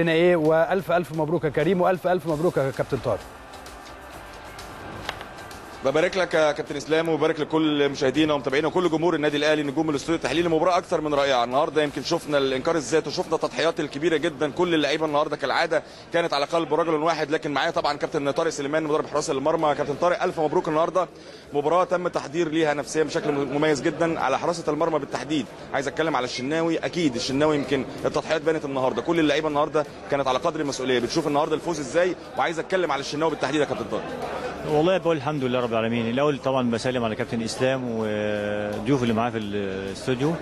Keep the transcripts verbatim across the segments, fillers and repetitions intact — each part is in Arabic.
لنا ايه، والف الف مبروك يا كريم، والف الف مبروك يا كابتن طارق. ببارك لك يا كابتن اسلام، وببارك لكل مشاهدينا ومتابعينا وكل جمهور النادي الاهلي، نجوم الاستوديو تحليل المباراه اكثر من رائعه النهارده. يمكن شفنا الانكار الذاتي وشفنا التضحيات الكبيره جدا، كل اللعيبه النهارده كالعاده كانت على قلب رجل واحد. لكن معايا طبعا كابتن طارق سليمان مدرب حراس المرمى. كابتن طارق، الف مبروك النهارده، مباراه تم تحضير ليها نفسيا بشكل مميز جدا على حراسه المرمى بالتحديد. عايز اتكلم على الشناوي، اكيد الشناوي يمكن التضحيات بانت النهارده، كل اللعيبه النهارده كانت على قدر المسؤوليه. بتشوف النهارده الفوز ازاي، وعايز اتكلم على الشناوي بالتحديد يا كابتن طارق. والله بقول الحمد لله رب العالمين. الاول طبعا بسلم على كابتن اسلام وضيوف اللي معاه في الاستوديو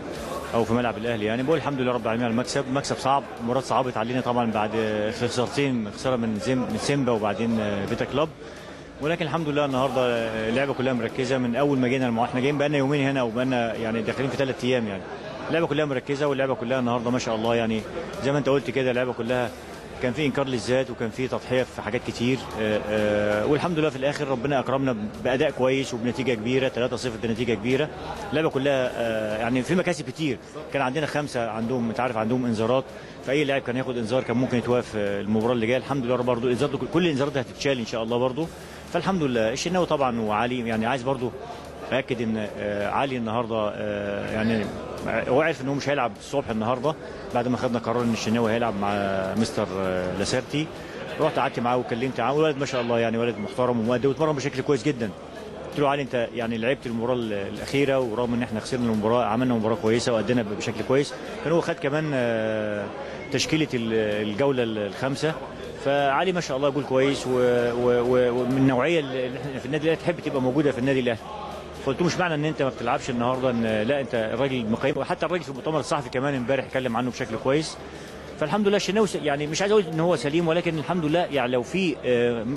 او في ملعب الاهلي. يعني بقول الحمد لله رب العالمين على المكسب، مكسب صعب، مباراه صعبت علينا طبعا بعد خسارتين، خساره من من سيمبا وبعدين فيتا كلاب. ولكن الحمد لله النهارده اللعبه كلها مركزه من اول ما جينا، احنا جايين بقالنا يومين هنا وبقالنا يعني داخلين في ثلاث ايام، يعني اللعبه كلها مركزه، واللعبه كلها النهارده ما شاء الله يعني زي ما انت قلت كده، اللعبه كلها كان في انكار للذات وكان في تضحيه في حاجات كتير، والحمد لله في الاخر ربنا اكرمنا باداء كويس وبنتيجه كبيره، ثلاثة صفر بنتيجه كبيره. اللعبه كلها يعني في مكاسب كتير، كان عندنا خمسه عندهم، انت عارف عندهم انذارات، فاي لاعب كان ياخد انذار كان ممكن يتوقف المباراه اللي جايه. الحمد لله برضو الانذار كل الانذارات هتتشال ان شاء الله برضو، فالحمد لله. الشناوي طبعا وعلي، يعني عايز برضو اكد ان علي النهارده يعني هو عارف ان هو مش هيلعب الصبح النهارده بعد ما خدنا قرار ان الشناوي هيلعب مع مستر لاسارتي. رحت قعدت معاه وكلمت معاه، والولد ما شاء الله يعني ولد محترم ومؤدي واتمرن بشكل كويس جدا. قلت له علي انت يعني لعبت المباراه الاخيره، ورغم ان احنا خسرنا المباراه عملنا مباراه كويسه وادينا بشكل كويس. كان هو خد كمان تشكيله الجوله الخامسه، فعلي ما شاء الله جول كويس ومن النوعيه اللي في النادي الاهلي تحب تبقى موجوده في النادي الاهلي. فقلت له مش معنى ان انت ما بتلعبش النهارده ان لا انت الراجل مقيم، وحتى الراجل في المؤتمر الصحفي كمان امبارح اتكلم عنه بشكل كويس. فالحمد لله الشناوي يعني مش عايز اقول ان هو سليم، ولكن الحمد لله يعني لو في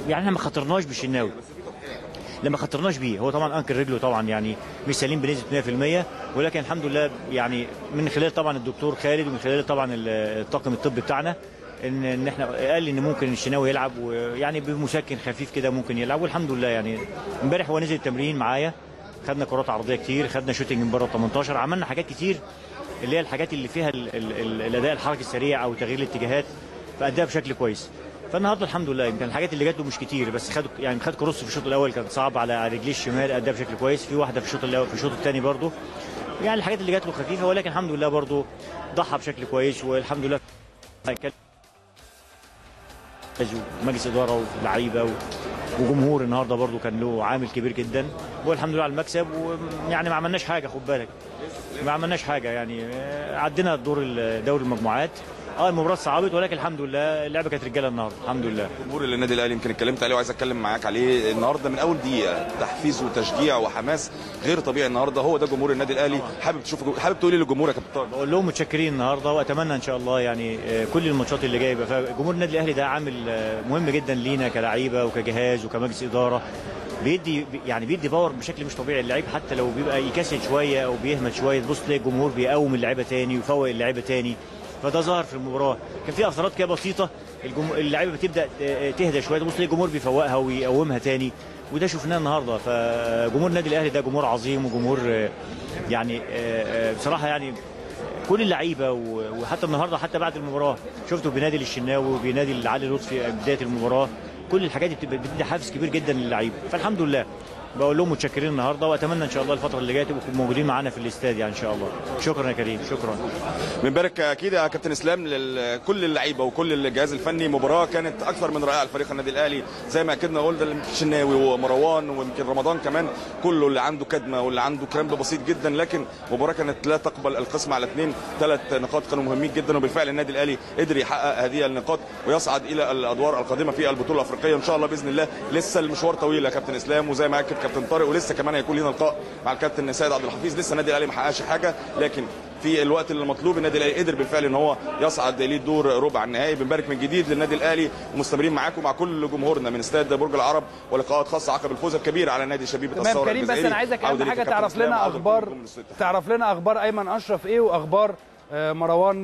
يعني احنا ما خاطرناش بالشناوي، لما خاطرناش بيه هو طبعا انكر رجله طبعا يعني مش سليم بنسبه مية في المية، ولكن الحمد لله يعني من خلال طبعا الدكتور خالد ومن خلال طبعا الطاقم الطبي بتاعنا ان ان احنا قال ان ممكن الشناوي يلعب، ويعني بمسكن خفيف كده ممكن يلعب. والحمد لله يعني امبارح هو نزل التمرين معايا، خدنا كرات عرضيه كتير، خدنا شوتنج من بره تمنتاشر، عملنا حاجات كتير اللي هي الحاجات اللي فيها الاداء الحركي السريع او تغيير الاتجاهات، فاداها بشكل كويس. فالنهارده الحمد لله يمكن الحاجات اللي جات له مش كتير، بس خد يعني خد كروس في الشوط الاول كان صعب على رجليه الشمال، اداها بشكل كويس. في واحده في الشوط الاول، في الشوط الثاني برده يعني الحاجات اللي جات له خفيفه، ولكن الحمد لله برده ضحى بشكل كويس. والحمد لله مجلس اداره ولاعيبه وجمهور النهارده برضو كان له عامل كبير جدا. والحمد لله على المكسب، ويعني ما عملناش حاجه، خد بالك ما عملناش حاجه، يعني عدينا دور دوري المجموعات. اه المباراه صعبت، ولكن الحمد لله اللعبه كانت رجاله النهارده الحمد لله. جمهور النادي الاهلي يمكن اتكلمت عليه وعايز اتكلم معاك عليه النهارده من اول دقيقه، تحفيز وتشجيع وحماس غير طبيعي النهارده، هو ده جمهور النادي الاهلي. حابب تشوف، حابب تقول ايه للجمهور يا كابتن طارق؟ بقول لهم متشكرين النهارده، واتمنى ان شاء الله يعني كل الماتشات اللي جايه يبقى فيها جمهور النادي الاهلي. ده عامل مهم جدا لينا كلاعيبه وكجهاز وكمجلس اداره، بيدي يعني بيدي باور بشكل مش طبيعي اللعيب، حتى لو بيبقى يكسل شويه او بيهمل شويه تبص تلاقي الجمهور بيقوم اللعيبه تاني ويفوق اللعيبه تاني. فده ظهر في المباراه، كان في اثرات كده بسيطه اللعيبه بتبدا تهدى شويه تبص تلاقي الجمهور بيفوقها ويقومها تاني، وده شفناه النهارده. فجمهور النادي الاهلي ده جمهور عظيم، وجمهور يعني بصراحه يعني كل اللعيبه، وحتى النهارده حتى بعد المباراه شفته بينادي للشناوي وبينادي لعلي لطفي بدايه المباراه، كل الحاجات دي بتدي حافز كبير جدا للعيبه. فالحمد لله بقول لهم متشكرين النهارده، واتمنى ان شاء الله الفتره اللي جايه تبقوا موجودين معانا في الاستاد يعني ان شاء الله. شكرا يا كريم، شكرا. بنبارك اكيد يا كابتن اسلام لكل اللعيبه وكل الجهاز الفني، مباراه كانت اكثر من رائعه لفريق النادي الاهلي زي ما اكدنا قلنا، الشناوي ومروان ويمكن رمضان كمان، كله اللي عنده كدمه واللي عنده كرامب بسيط جدا، لكن مباراه كانت لا تقبل القسم على اثنين، ثلاث نقاط كانوا مهمين جدا، وبالفعل النادي الاهلي قدر يحقق هذه النقاط ويصعد الى الادوار القادمه في البطوله الافريقيه ان شاء الله باذن الله. لسه المشوار طويل يا كابتن اسلام، وزي ما اكد كابتن طارق ولسه كمان هيكون لنا لقاء مع الكابتن السيد عبد الحفيظ، لسه النادي الاهلي ما حققش حاجه، لكن في الوقت اللي مطلوب النادي الاهلي قدر بالفعل ان هو يصعد للدور ربع النهائي. بنبارك من جديد للنادي الاهلي، ومستمرين معاكم مع كل جمهورنا من استاد برج العرب، ولقاءات خاصه عقب الفوز الكبير على نادي شبيبه الساورة. تمام كريم، بس انا عايزك اهم حاجه تعرف لنا اخبار تعرف لنا اخبار ايمن اشرف ايه واخبار مروان.